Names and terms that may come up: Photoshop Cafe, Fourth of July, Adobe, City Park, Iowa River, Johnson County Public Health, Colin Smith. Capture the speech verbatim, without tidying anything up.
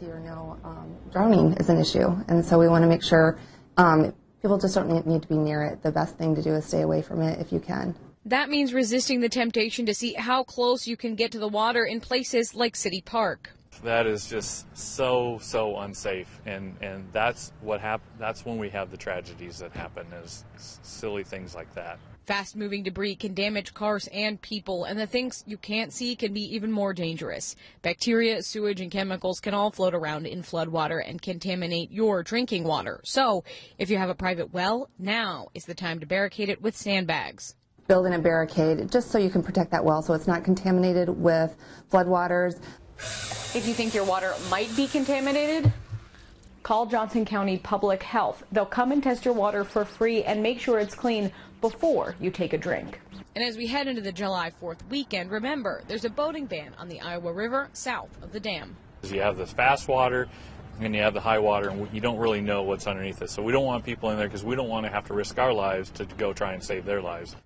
You know, um, drowning is an issue, and so we want to make sure um, people just don't need to be near it. The best thing to do is stay away from it if you can. That means resisting the temptation to see how close you can get to the water in places like City Park. That is just so, so unsafe, and, and that's what hap- that's when we have the tragedies that happen, is silly things like that. Fast-moving debris can damage cars and people, and the things you can't see can be even more dangerous. Bacteria, sewage, and chemicals can all float around in floodwater and contaminate your drinking water. So if you have a private well, now is the time to barricade it with sandbags. Building a barricade just so you can protect that well so it's not contaminated with floodwaters. If you think your water might be contaminated, call Johnson County Public Health. They'll come and test your water for free and make sure it's clean before you take a drink. And as we head into the July fourth weekend, remember, there's a boating ban on the Iowa River south of the dam. You have the fast water and you have the high water, and you don't really know what's underneath it. So we don't want people in there because we don't want to have to risk our lives to go try and save their lives.